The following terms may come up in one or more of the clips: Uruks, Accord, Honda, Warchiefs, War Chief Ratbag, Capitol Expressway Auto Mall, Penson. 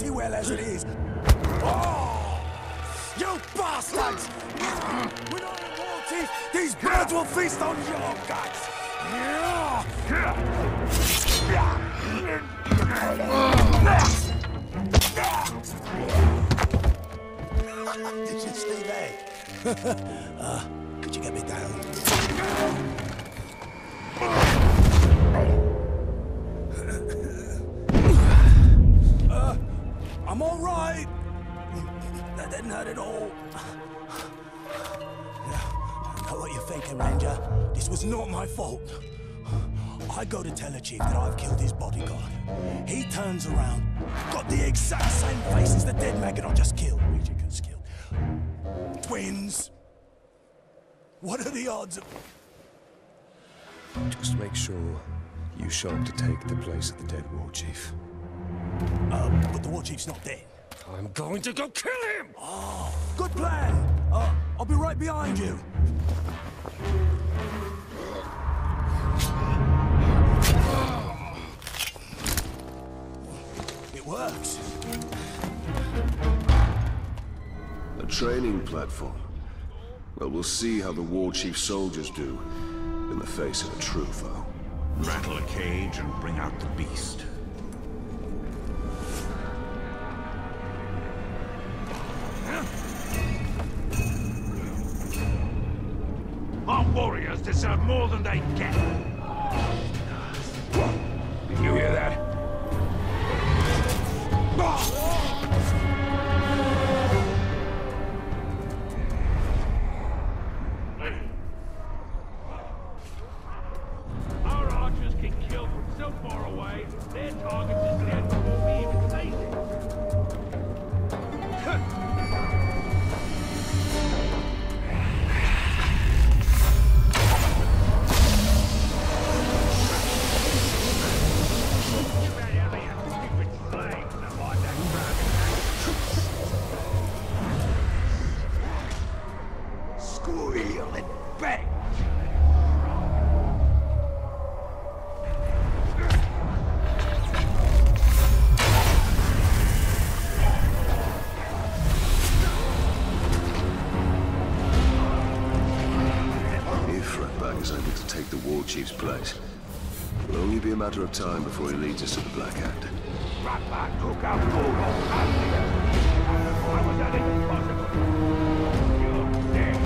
pretty well as it is. Oh! You bastards! With all the war teeth, these birds will feast on your guts! Did you see that? Could you get me down? I'm all right. That didn't hurt at all. I know what you're thinking, Ranger. This was not my fault. I go to tell the chief that I've killed his bodyguard. He turns around, got the exact same face as the dead maggot I just killed. Twins. What are the odds of... Just make sure you show up to take the place of the dead war chief. But the war chief's not dead. I'm going to go kill him! Oh, good plan! I'll be right behind you. It works. A training platform. Well, we'll see how the War Chief soldiers do in the face of a true foe. Rattle a cage and bring out the beast. Our warriors deserve more than they get. Did you hear that? Chief's place. It will only be a matter of time before he leads us to the Black Hand. Ratbag took out all of Asia. How was that even possible? You're dead.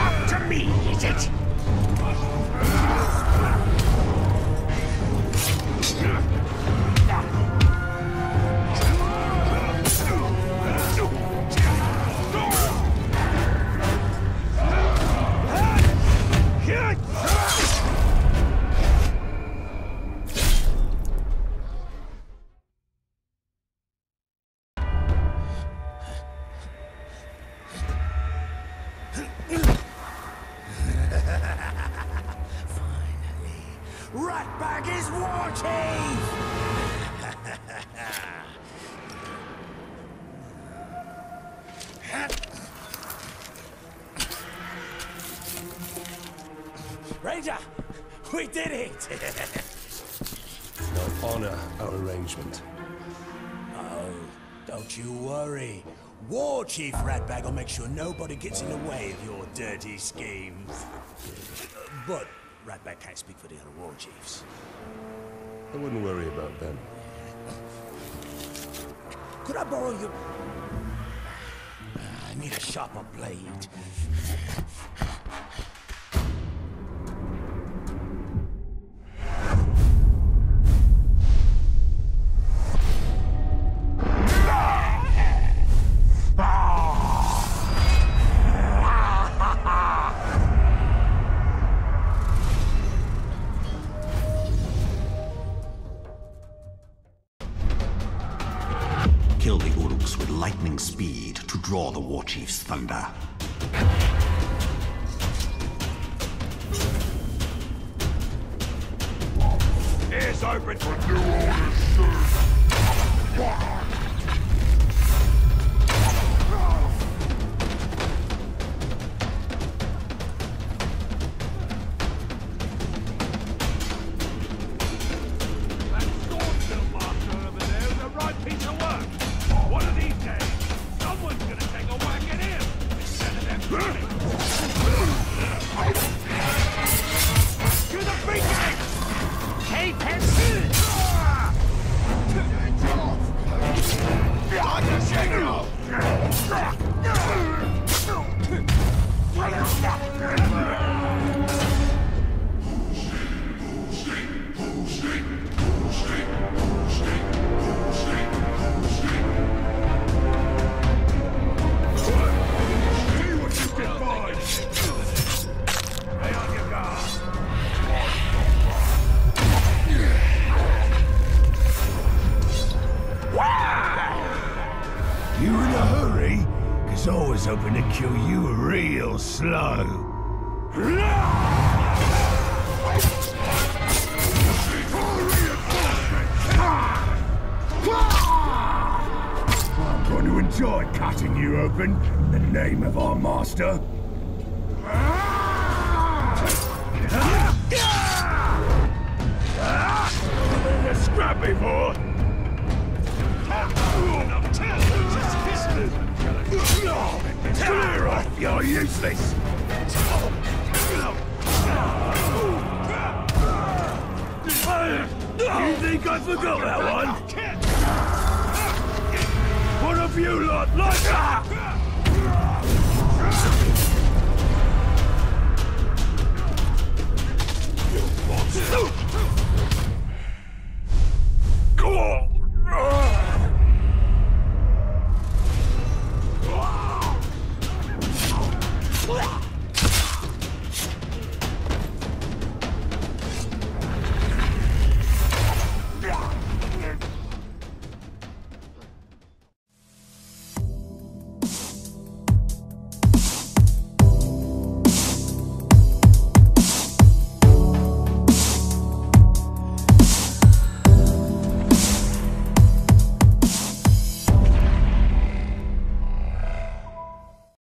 Up to me, is it? Ratbag is War Chief! Ranger! We did it! Now honor our arrangement. Oh, don't you worry. War Chief Ratbag will make sure nobody gets in the way of your dirty schemes. But Ratbag can't speak for the other war chiefs. I wouldn't worry about them. Could I borrow your... I need a sharper blade. Kill the Uruks with lightning speed to draw the War Chief's thunder. It's open for new orders, sir. That swordfill master over there is a right piece of work. One of these days, someone's gonna take a whack at him instead of them running. To the free game! Hey, Penson! You in a hurry? 'Cause I was hoping to kill you real slow. I'm going to enjoy cutting you open in the name of our master. Scrap before! Clear off, you're useless! You think I forgot that one? One of you lot like that! Go on! What?